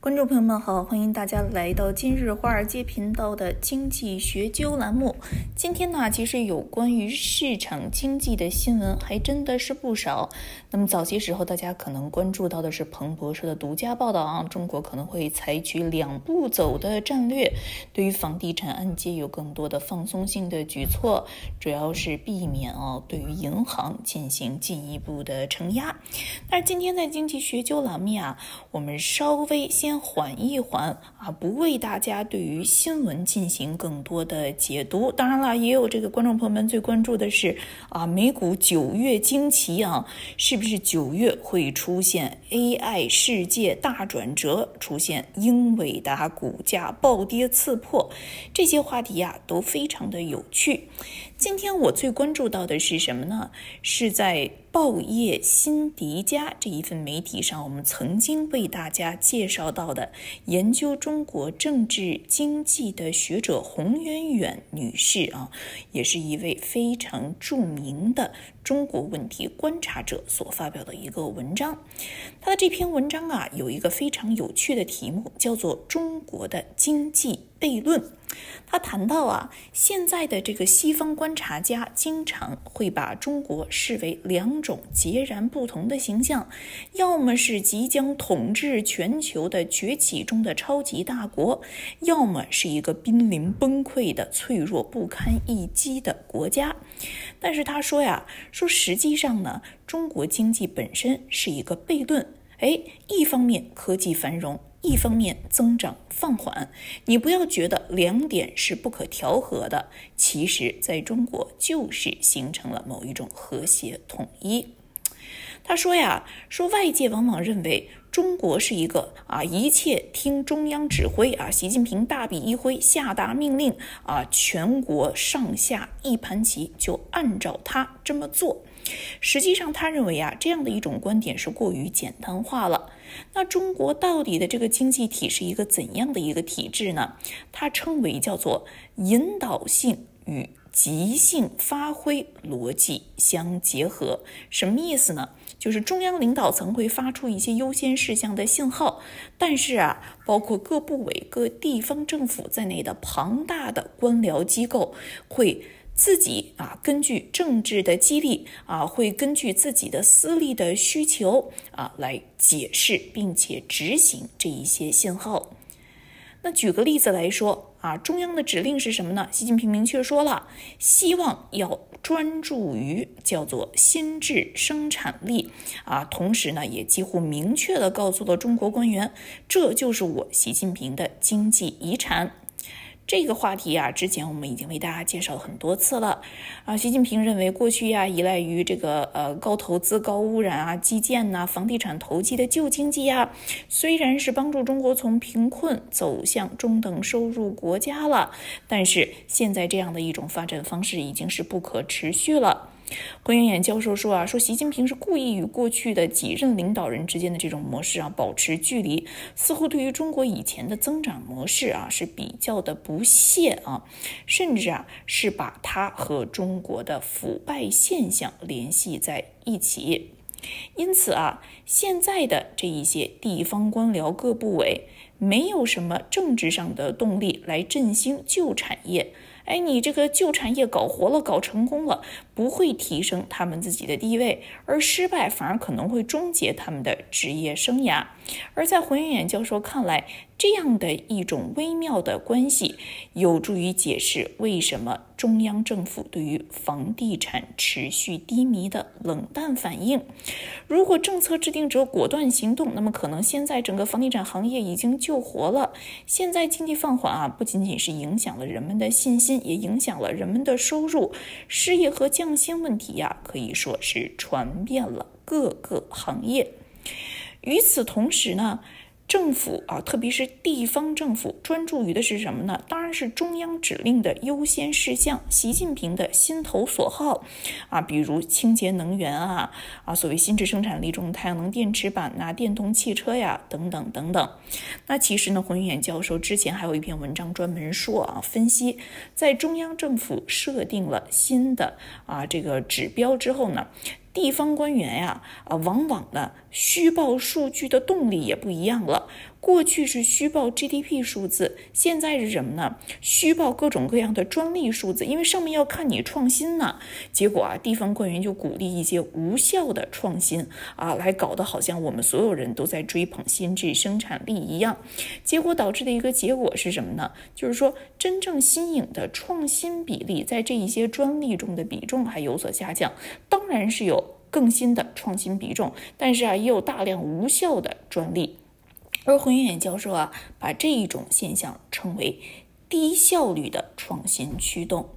观众朋友们好，欢迎大家来到今日华尔街频道的经济学究栏目。今天呢，其实有关于市场经济的新闻还真的是不少。那么早些时候大家可能关注到的是彭博社的独家报道啊，中国可能会采取两步走的战略，对于房地产按揭有更多的放松性的举措，主要是避免对于银行进行进一步的承压。但是今天在经济学究栏目啊，我们稍微先缓一缓啊，不为大家对于新闻进行更多的解读。当然了，也有这个观众朋友们最关注的是啊，美股9月惊奇啊，是不是9月会出现 AI 世界大转折，出现英伟达股价暴跌刺破？这些话题啊都非常的有趣。今天我最关注到的是什么呢？是在报业新迪加这一份媒体上，我们曾经为大家介绍到的研究中国政治经济的学者洪媛媛女士啊，也是一位非常著名的中国问题观察者所发表的一个文章。她的这篇文章啊，有一个非常有趣的题目，叫做中国的经济悖论。他谈到啊，现在的这个西方观察家经常会把中国视为两种截然不同的形象，要么是即将统治全球的崛起中的超级大国，要么是一个濒临崩溃的脆弱不堪一击的国家。但是他说呀，实际上呢，中国经济本身是一个悖论。一方面科技繁荣，一方面增长放缓，你不要觉得两点是不可调和的，其实在中国就是形成了某一种和谐统一。他说呀，外界往往认为中国是一个一切听中央指挥啊，习近平大笔一挥下达命令啊，全国上下一盘棋就按照他这么做。实际上他认为啊，这样的一种观点是过于简单化了。那中国到底的这个经济体是一个怎样的一个体制呢？它称为叫做引导性与即兴发挥逻辑相结合。什么意思呢？就是中央领导层会发出一些优先事项的信号，但是啊，包括各部委、各地方政府在内的庞大的官僚机构会自己根据政治的激励会根据自己的私利的需求来解释并且执行这一些信号。那举个例子来说中央的指令是什么呢？习近平明确说了，希望要专注于叫做新质生产力同时呢，也几乎明确的告诉了中国官员，这就是我习近平的经济遗产。这个话题之前我们已经为大家介绍很多次了习近平认为过去依赖于这个高投资、高污染基建房地产投机的旧经济虽然是帮助中国从贫困走向中等收入国家了，但是现在这样的一种发展方式已经是不可持续了。洪媛媛教授说习近平是故意与过去的几任领导人之间的这种模式保持距离，似乎对于中国以前的增长模式是比较的不屑甚至是把它和中国的腐败现象联系在一起。因此现在的这一些地方官僚、各部委没有什么政治上的动力来振兴旧产业。你这个旧产业搞活了、搞成功了，不会提升他们自己的地位，而失败反而可能会终结他们的职业生涯。而在洪媛媛教授看来，这样的一种微妙的关系有助于解释为什么中央政府对于房地产持续低迷的冷淡反应。如果政策制定者果断行动，那么可能现在整个房地产行业已经救活了。现在经济放缓不仅仅是影响了人们的信心，也影响了人们的收入。失业和降薪问题可以说是传遍了各个行业。与此同时呢，政府特别是地方政府专注于的是什么呢？当然是中央指令的优先事项，习近平的心头所好比如清洁能源所谓新质生产力中太阳能电池板电动汽车等等等等。那其实呢，洪媛媛教授之前还有一篇文章专门说分析，在中央政府设定了新的这个指标之后呢，地方官员往往呢虚报数据的动力也不一样了。过去是虚报 GDP 数字，现在是什么呢？虚报各种各样的专利数字，因为上面要看你创新呢。结果啊，地方官员就鼓励一些无效的创新啊，来搞得好像我们所有人都在追捧新质生产力一样。结果导致的一个结果是什么呢？就是说，真正新颖的创新比例在这一些专利中的比重还有所下降。当然是有更新的创新比重，但是啊，也有大量无效的专利。而洪远教授啊，把这一种现象称为低效率的创新驱动。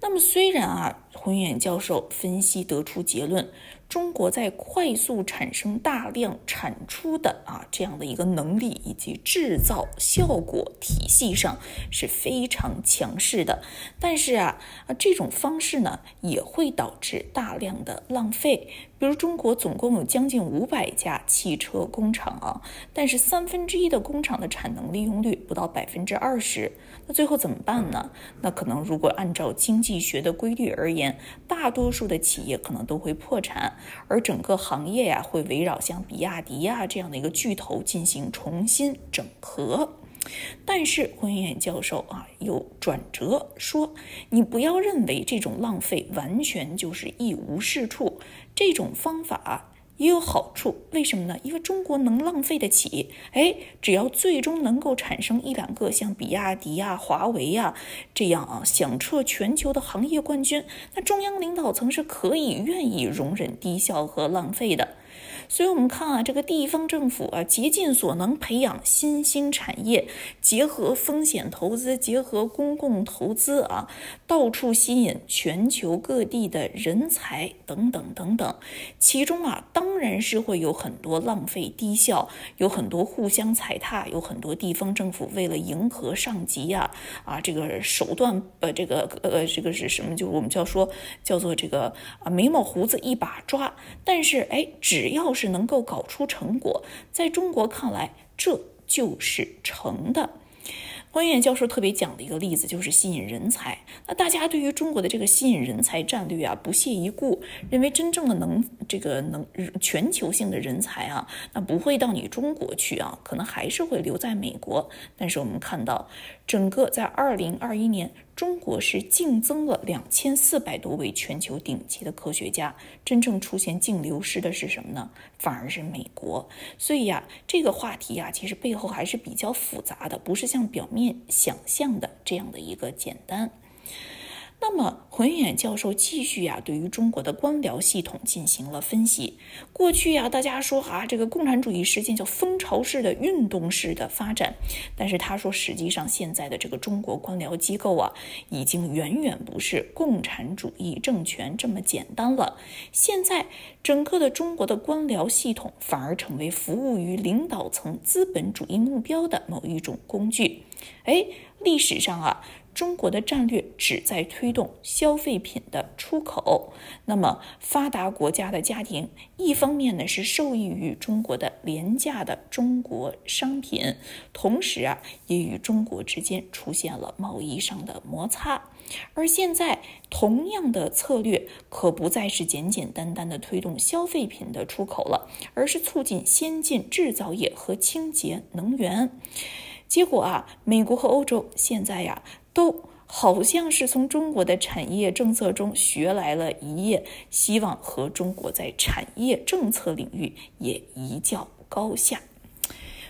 那么，虽然啊，洪远教授分析得出结论，中国在快速产生大量产出的啊这样的一个能力以及制造效果体系上是非常强势的，但是啊这种方式呢也会导致大量的浪费。比如中国总共有将近500家汽车工厂啊，但是1/3的工厂的产能利用率不到20%，那最后怎么办呢？那可能如果按照经济学的规律而言，大多数的企业可能都会破产，而整个行业呀会围绕像比亚迪呀这样的一个巨头进行重新整合。但是洪远教授啊有转折说，你不要认为这种浪费完全就是一无是处，这种方法啊也有好处，为什么呢？因为中国能浪费得起，只要最终能够产生1-2个像比亚迪呀、华为呀这样啊，响彻全球的行业冠军，那中央领导层是可以愿意容忍低效和浪费的。所以我们看啊，这个地方政府啊，竭尽所能培养新兴产业，结合风险投资，结合公共投资啊，到处吸引全球各地的人才等等等等。其中啊，当然是会有很多浪费低效，有很多互相踩踏，有很多地方政府为了迎合上级啊这个手段这个是什么？就是我们叫做这个啊眉毛胡子一把抓。但是只要是能够搞出成果，在中国看来这就是成的。洪远教授特别讲的一个例子就是吸引人才，那大家对于中国的这个吸引人才战略啊不屑一顾，认为真正的全球性的人才啊，那不会到你中国去啊，可能还是会留在美国。但是我们看到，整个在2021年，中国是净增了2400多位全球顶级的科学家，真正出现净流失的是什么呢？反而是美国。所以啊，这个话题啊，其实背后还是比较复杂的，不是像表面想象的这样的一个简单。那么洪远教授继续啊，对于中国的官僚系统进行了分析。过去啊，大家说这个共产主义实践叫风潮式的、运动式的发展，但是他说，实际上现在的这个中国官僚机构啊，已经远远不是共产主义政权这么简单了。现在整个的中国的官僚系统反而成为服务于领导层资本主义目标的某一种工具。历史上啊，中国的战略旨在推动消费品的出口。那么发达国家的家庭，一方面呢是受益于中国的廉价的中国商品，同时啊也与中国之间出现了贸易上的摩擦。而现在同样的策略可不再是简简单单的推动消费品的出口了，而是促进先进制造业和清洁能源。结果啊，美国和欧洲现在都好像是从中国的产业政策中学来了一业，希望和中国在产业政策领域也一较高下。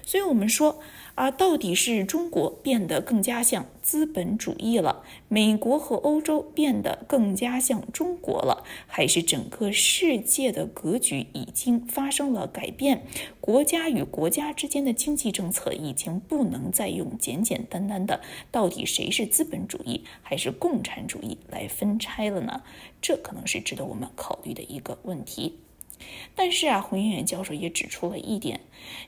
所以我们说啊，到底是中国变得更加像资本主义了，美国和欧洲变得更加像中国了，还是整个世界的格局已经发生了改变，国家与国家之间的经济政策已经不能再用简简单单的到底谁是资本主义还是共产主义来分拆了呢？这可能是值得我们考虑的一个问题。但是啊，洪远教授也指出了一点，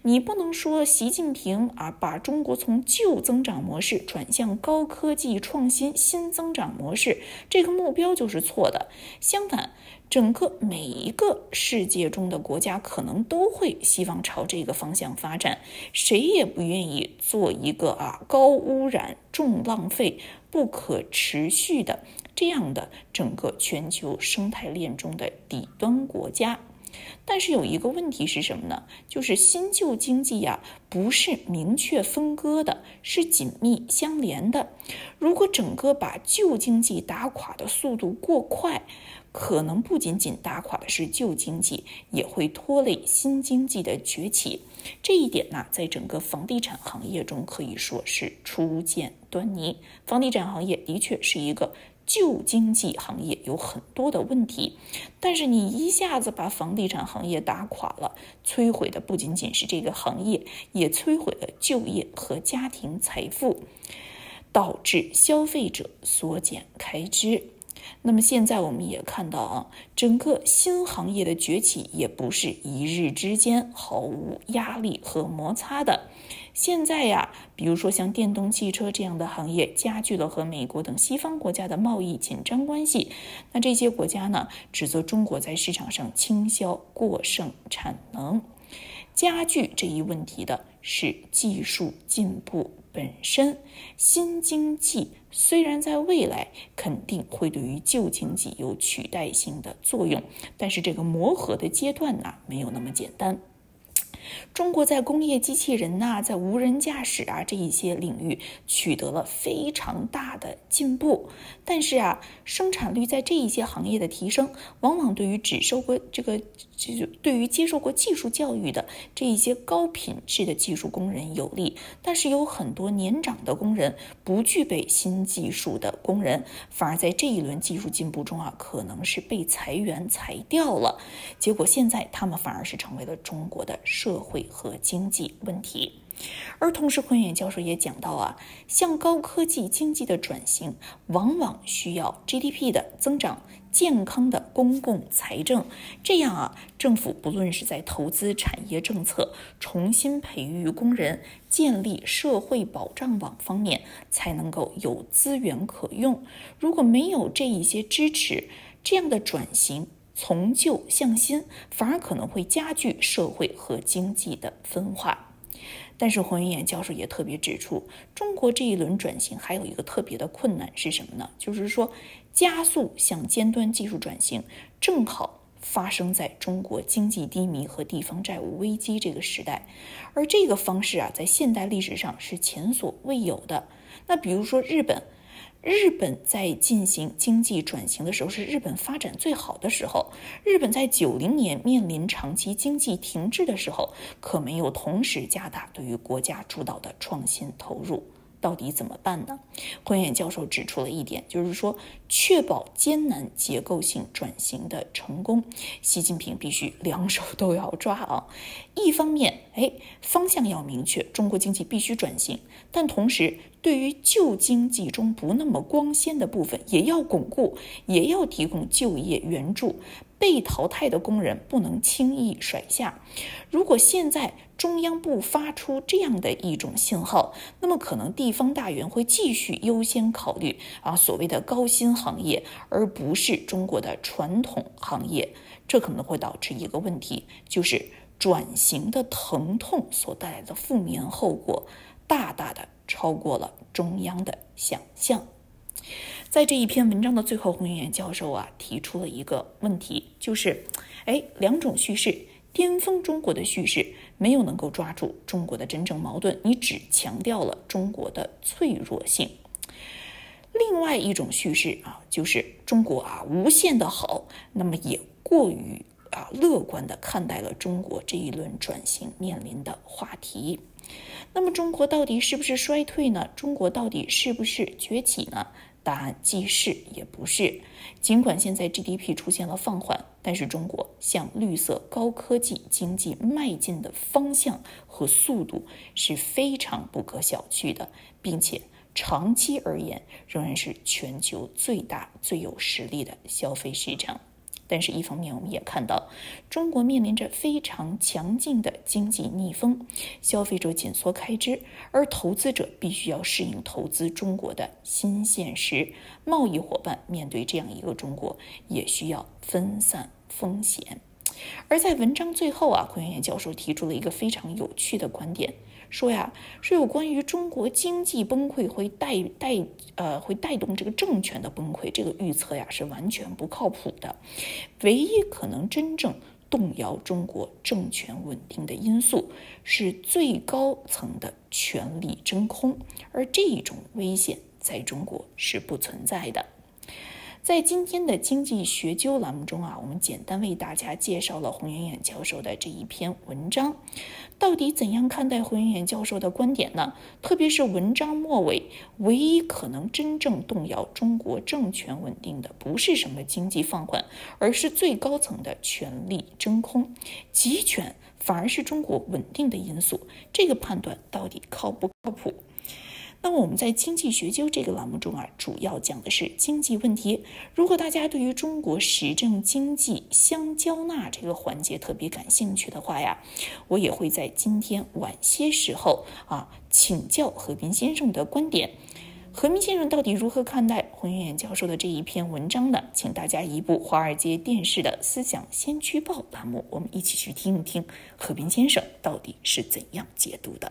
你不能说习近平啊把中国从旧增长模式转向高科技创新新增长模式，这个目标就是错的。相反，整个每一个世界中的国家可能都会希望朝这个方向发展，谁也不愿意做一个高污染、重浪费、不可持续的这样的整个全球生态链中的底端国家。但是有一个问题是什么呢？就是新旧经济呀，不是明确分割的，是紧密相连的。如果整个把旧经济打垮的速度过快，可能不仅仅打垮的是旧经济，也会拖累新经济的崛起。这一点呢，在整个房地产行业中可以说是初见端倪。房地产行业的确是一个旧经济行业，有很多的问题，但是你一下子把房地产行业打垮了，摧毁的不仅仅是这个行业，也摧毁了就业和家庭财富，导致消费者缩减开支。那么现在我们也看到啊，整个新行业的崛起也不是一日之间毫无压力和摩擦的。现在呀，比如说像电动汽车这样的行业，加剧了和美国等西方国家的贸易紧张关系。那这些国家呢，指责中国在市场上倾销过剩产能。加剧这一问题的是技术进步本身。新经济虽然在未来肯定会对于旧经济有取代性的作用，但是这个磨合的阶段呢，没有那么简单。中国在工业机器人呐、在无人驾驶啊这一些领域取得了非常大的进步，但是啊，生产率在这一些行业的提升，往往对于接受过技术教育的这一些高品质的技术工人有利，但是有很多年长的工人，不具备新技术的工人，反而在这一轮技术进步中啊，可能是被裁员裁掉了，结果现在他们反而是成为了中国的社会和经济问题。而同时昆远教授也讲到啊，向高科技经济的转型往往需要 GDP 的增长，健康的公共财政，这样啊，政府不论是在投资、产业政策、重新培育工人、建立社会保障网方面，才能够有资源可用。如果没有这一些支持，这样的转型从旧向新，反而可能会加剧社会和经济的分化。但是黄云衍教授也特别指出，中国这一轮转型还有一个特别的困难是什么呢？就是说，加速向尖端技术转型，正好发生在中国经济低迷和地方债务危机这个时代，而这个方式啊，在现代历史上是前所未有的。那比如说日本在进行经济转型的时候，是日本发展最好的时候。日本在90年面临长期经济停滞的时候，可没有同时加大对于国家主导的创新投入。到底怎么办呢？昆远教授指出了一点，就是说，确保艰难结构性转型的成功，习近平必须两手都要抓啊。一方面，方向要明确，中国经济必须转型，但同时对于旧经济中不那么光鲜的部分也要巩固，也要提供就业援助，被淘汰的工人不能轻易甩下。如果现在中央不发出这样的一种信号，那么可能地方大员会继续优先考虑所谓的高新行业，而不是中国的传统行业。这可能会导致一个问题，就是转型的疼痛所带来的负面后果，大大的超过了中央的想象。在这一篇文章的最后，洪远教授啊提出了一个问题，就是，两种叙事，巅峰中国的叙事没有能够抓住中国的真正矛盾，你只强调了中国的脆弱性。另外一种叙事啊，就是中国啊无限的好，那么也过于乐观地看待了中国这一轮转型面临的话题。那么中国到底是不是衰退呢？中国到底是不是崛起呢？答案既是也不是。尽管现在 GDP 出现了放缓，但是中国向绿色高科技经济迈进的方向和速度是非常不可小觑的，并且长期而言仍然是全球最大最有实力的消费市场。但是一方面我们也看到，中国面临着非常强劲的经济逆风，消费者紧缩开支，而投资者必须要适应投资中国的新现实，贸易伙伴面对这样一个中国也需要分散风险。而在文章最后啊，昆远教授提出了一个非常有趣的观点，说有关于中国经济崩溃会带动这个政权的崩溃，这个预测呀是完全不靠谱的。唯一可能真正动摇中国政权稳定的因素，是最高层的权力真空，而这种危险在中国是不存在的。在今天的经济学究栏目中我们简单为大家介绍了洪媛媛教授的这一篇文章。到底怎样看待洪媛媛教授的观点呢？特别是文章末尾，唯一可能真正动摇中国政权稳定的，不是什么经济放缓，而是最高层的权力真空，集权反而是中国稳定的因素。这个判断到底靠不靠谱？那么我们在经济学究这个栏目中主要讲的是经济问题。如果大家对于中国实证经济相交纳这个环节特别感兴趣的话呀，我也会在今天晚些时候请教何斌先生的观点。何斌先生到底如何看待洪媛媛教授的这一篇文章呢？请大家移步华尔街电视的思想先驱报栏目，我们一起去听一听何斌先生到底是怎样解读的。